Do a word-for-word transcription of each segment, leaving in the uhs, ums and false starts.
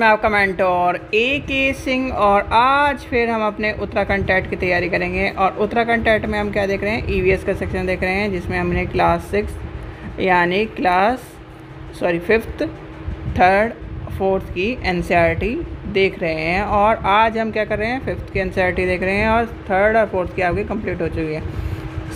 मैं आपका मेंटोर ए के सिंह और आज फिर हम अपने उत्तराखंड टेट की तैयारी करेंगे। और उत्तराखंड टेट में हम क्या देख रहे हैं, ईवीएस का सेक्शन देख रहे हैं, जिसमें हमने क्लास सिक्स यानी class sorry fifth third fourth की एनसीईआरटी देख रहे हैं। और आज हम क्या कर रहे हैं, फिफ्थ की एनसीईआरटी देख रहे हैं और थर्ड और फोर्थ की आपकी कंप्लीट हो चुकी है।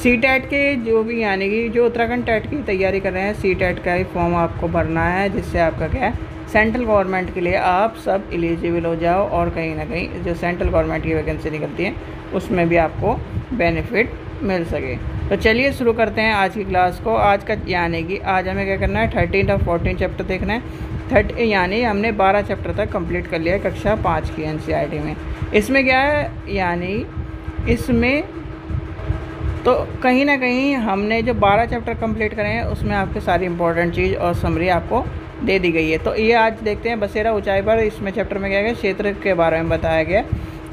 सीटेट के जो भी यानी कि जो उत्तराखंड टेट की तैयारी कर रहे हैं, सीटेट का ही फॉर्म आपको भरना है, जिससे आपका क्या है, सेंट्रल गवर्नमेंट के लिए आप सब एलिजिबल हो जाओ और कहीं ना कहीं जो सेंट्रल गवर्नमेंट की वैकेंसी निकलती है उसमें भी आपको बेनिफिट मिल सके। तो चलिए शुरू करते हैं आज की क्लास को। आज का यानी कि आज हमें क्या करना है, थर्टीन और फोर्टीन चैप्टर देखना है। थर्ट यानी हमने बारह चैप्टर तक कंप्लीट कर लिया है कक्षा पाँच की एनसीईआरटी में। इसमें क्या है यानी इसमें तो कहीं ना कहीं हमने जो बारह चैप्टर कंप्लीट करे हैं उसमें आपके सारी इंपॉर्टेंट चीज़ और समरी आपको दे दी गई है। तो ये आज देखते हैं, बसेरा ऊंचाई पर, इसमें चैप्टर में क्या गया, क्षेत्र के बारे में बताया गया।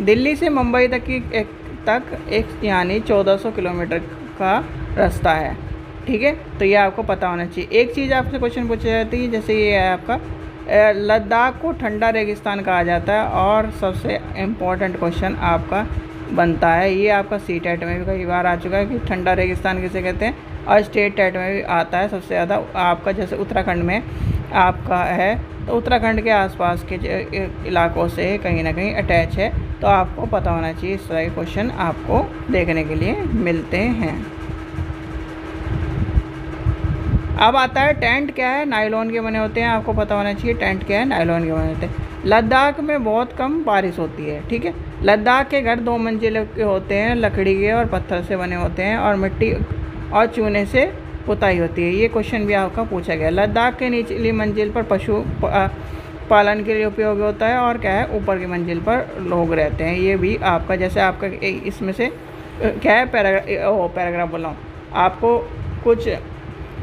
दिल्ली से मुंबई तक की एक तक एक यानी चौदह सौ किलोमीटर का रास्ता है, ठीक है। तो ये आपको पता होना चाहिए। एक चीज़ आपसे क्वेश्चन पूछी जाती है, जैसे ये है आपका लद्दाख को ठंडा रेगिस्तान कहा जाता है और सबसे इम्पोर्टेंट क्वेश्चन आपका बनता है। ये आपका सी टेट में भी कई बार आ चुका है कि ठंडा रेगिस्तान किसे कहते हैं, और स्टेट टेट में भी आता है सबसे ज़्यादा आपका। जैसे उत्तराखंड में आपका है तो उत्तराखंड के आसपास के इलाकों से कहीं ना कहीं अटैच है, तो आपको पता होना चाहिए। इस तरह के क्वेश्चन आपको देखने के लिए मिलते हैं। अब आता है टेंट क्या है, नायलॉन के बने होते हैं, आपको पता होना चाहिए टेंट क्या है, नायलॉन के बने होते हैं। लद्दाख में बहुत कम बारिश होती है, ठीक है। लद्दाख के घर दो मंजिल के होते हैं, लकड़ी के और पत्थर से बने होते हैं और मिट्टी और चूने से पुताई होती है। ये क्वेश्चन भी आपका पूछा गया। लद्दाख के निचली मंजिल पर पशु पालन के लिए उपयोगी होता है और क्या है, ऊपर की मंजिल पर लोग रहते हैं। ये भी आपका जैसे आपका इसमें से क्या है, पैराग्राफ ओ पैराग्राफ बोला हूँ, आपको कुछ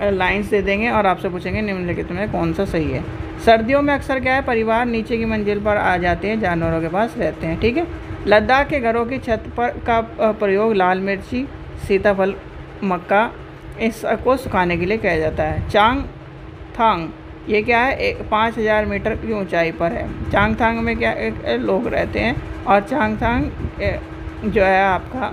लाइंस दे देंगे और आपसे पूछेंगे निम्नलिखित में कौन सा सही है। सर्दियों में अक्सर क्या है, परिवार नीचे की मंजिल पर आ जाते हैं, जानवरों के पास रहते हैं, ठीक है। लद्दाख के घरों की छत पर का प्रयोग लाल मिर्ची, सीताफल, मक्का इसको सुखाने के लिए किया जाता है। चांग थांग ये क्या है, पाँच हज़ार मीटर की ऊंचाई पर है। चांग थांग में क्या एक लोग रहते हैं और चांग थांग जो है आपका,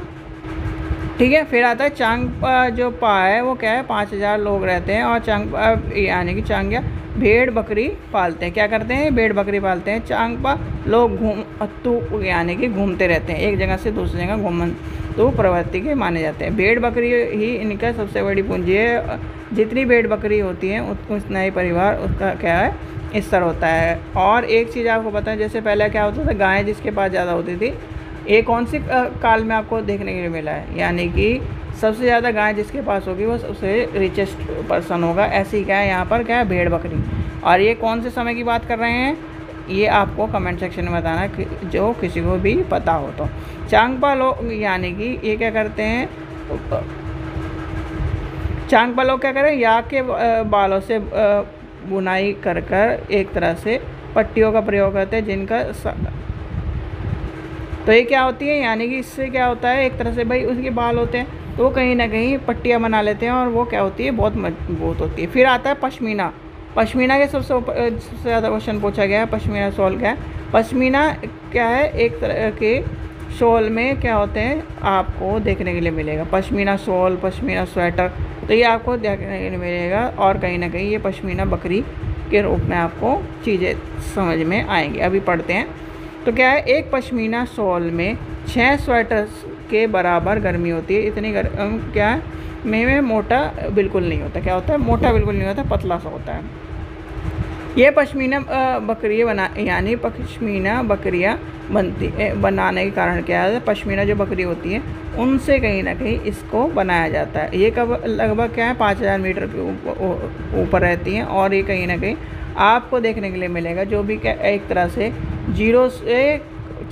ठीक है। फिर आता है चांग पा, जो पा है वो क्या है, पाँच हज़ार लोग रहते हैं और चांग पा यानी कि चांग्या भेड़ बकरी पालते हैं, क्या करते हैं, भेड़ बकरी पालते हैं। चांग पा लोग घूम तू यानी कि घूमते रहते हैं, एक जगह से दूसरी जगह घूमन तो प्रवृत्ति के माने जाते हैं। भेड़ बकरी ही इनका सबसे बड़ी पूंजी है। जितनी भेड़ बकरी होती है उतना ही परिवार उसका क्या है, इस तरह होता है। और एक चीज़ आपको पता है, जैसे पहले क्या होता था, गायें जिसके पास ज़्यादा होती थी, ये कौन सी काल में आपको देखने के लिए मिला है, यानी कि सबसे ज़्यादा गाय जिसके पास होगी वो सबसे रिचेस्ट पर्सन होगा। ऐसी क्या है यहाँ पर, क्या है, भेड़ बकरी। और ये कौन से समय की बात कर रहे हैं, ये आपको कमेंट सेक्शन में बताना कि जो किसी को भी पता हो। तो चांग पा लोग यानी कि ये क्या करते हैं, चांग पा लोग क्या करें, याक के बालों से बुनाई कर कर एक तरह से पट्टियों का प्रयोग करते हैं, जिनका तो ये क्या होती है यानी कि इससे क्या होता है, एक तरह से भाई उसके बाल होते हैं तो कहीं ना कहीं पट्टियाँ बना लेते हैं और वो क्या होती है, बहुत मजबूत होती है। फिर आता है पश्मीना। पश्मीना के सबसे सबसे ज़्यादा क्वेश्चन पूछा गया है, पश्मीना शॉल क्या है। पश्मीना क्या है, एक तरह के शॉल में क्या होते हैं आपको देखने के लिए मिलेगा, पश्मीना शॉल, पश्मीना स्वेटर, तो ये आपको देखने के लिए मिलेगा। और कहीं ना कहीं ये पश्मीना बकरी के रूप में आपको चीज़ें समझ में आएंगी। अभी पढ़ते हैं तो क्या है, एक पश्मीना शॉल में छः स्वेटर्स के बराबर गर्मी होती है। इतनी गर्म क्या है, में, में मोटा बिल्कुल नहीं होता, क्या होता है, मोटा बिल्कुल नहीं होता, पतला सा होता है। ये पश्मीना बकरी बना यानी पश्मीना बकरियाँ बनती बनाने के कारण क्या है, पश्मीना जो बकरी होती है उनसे कहीं ना कहीं इसको बनाया जाता है। ये कब लगभग क्या है, पाँच हज़ार मीटर के ऊपर रहती हैं और ये कहीं ना कहीं आपको देखने के लिए मिलेगा, जो भी क्या एक तरह से जीरो से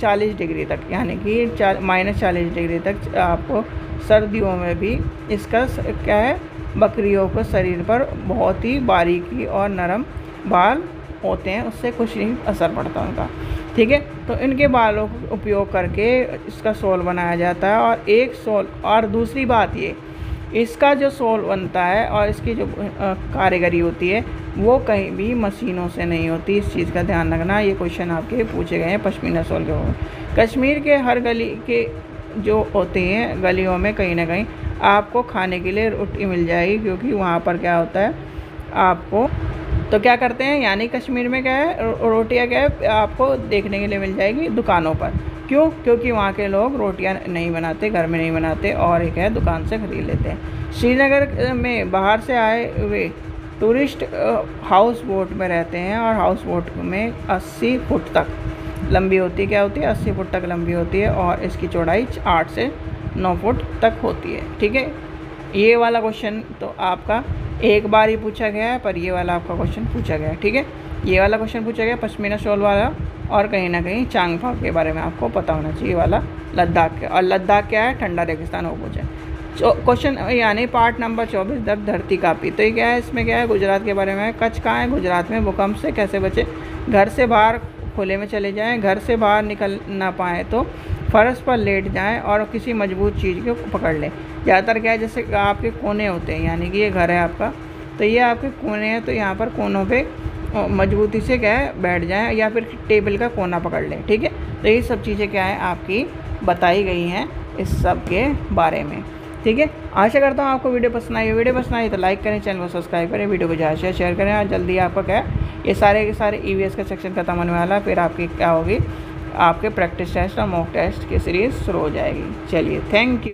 चालीस डिग्री तक यानी कि चार माइनस चालीस डिग्री तक आपको सर्दियों में भी इसका क्या है, बकरियों के शरीर पर बहुत ही बारीकी और नरम बाल होते हैं, उससे कुछ नहीं असर पड़ता उनका, ठीक है। तो इनके बालों का उपयोग करके इसका शॉल बनाया जाता है। और एक शॉल और दूसरी बात ये इसका जो सोल बनता है और इसकी जो कारीगरी होती है वो कहीं भी मशीनों से नहीं होती। इस चीज़ का ध्यान रखना। ये क्वेश्चन आपके पूछे गए हैं पश्मीना सोल के। कश्मीर के हर गली के जो होते हैं गलियों में कहीं ना कहीं आपको खाने के लिए रोटी मिल जाएगी, क्योंकि वहाँ पर क्या होता है आपको तो क्या करते हैं, यानी कश्मीर में क्या है रोटियाँ क्या है आपको देखने के लिए मिल जाएगी दुकानों पर। क्यों? क्योंकि वहाँ के लोग रोटियाँ नहीं बनाते, घर में नहीं बनाते और एक है दुकान से ख़रीद लेते हैं। श्रीनगर में बाहर से आए हुए टूरिस्ट हाउस बोट में रहते हैं और हाउस बोट में अस्सी फुट तक लंबी होती है। क्या होती है? अस्सी फुट तक लंबी होती है और इसकी चौड़ाई आठ से नौ फुट तक होती है। ठीक है, ये वाला क्वेश्चन तो आपका एक बार ही पूछा गया है, पर ये वाला आपका क्वेश्चन पूछा गया है। ठीक है, ये वाला क्वेश्चन पूछा गया पश्मीना शॉल वाला, और कहीं ना कहीं चांग पा के बारे में आपको पता होना चाहिए वाला लद्दाख का। और लद्दाख क्या है? ठंडा रेगिस्तान हो पहुँचा। क्वेश्चन यानी पार्ट नंबर चौबीस दर्द धरती कापी। तो ये क्या है, इसमें क्या है गुजरात के बारे में। कच्छ कहाँ है? गुजरात में। भूकंप से कैसे बचे? घर से बाहर खुले में चले जाएं, घर से बाहर निकल ना पाएँ तो फर्श पर लेट जाएं और किसी मजबूत चीज़ को पकड़ लें। ज़्यादातर क्या है, जैसे आपके कोने होते हैं, यानी कि ये घर है आपका तो ये आपके कोने हैं, तो यहाँ पर कोनों पे मजबूती से क्या है बैठ जाएं या फिर टेबल का कोना पकड़ लें। ठीक है, तो ये सब चीज़ें क्या है आपकी बताई गई हैं इस सब के बारे में। ठीक है, आशा करता हूँ आपको वीडियो पसंद आई। वीडियो पसंद आई तो लाइक करें, चैनल को सब्सक्राइब करें, वीडियो को ज़्यादा शेयर शेयर करें और जल्दी आपका क्या है ये सारे के सारे ईवीएस का सेक्शन खत्म होने वाला, फिर आपकी क्या होगी आपके प्रैक्टिस टेस्ट और मॉक टेस्ट की सीरीज़ शुरू हो जाएगी। चलिए, थैंक यू।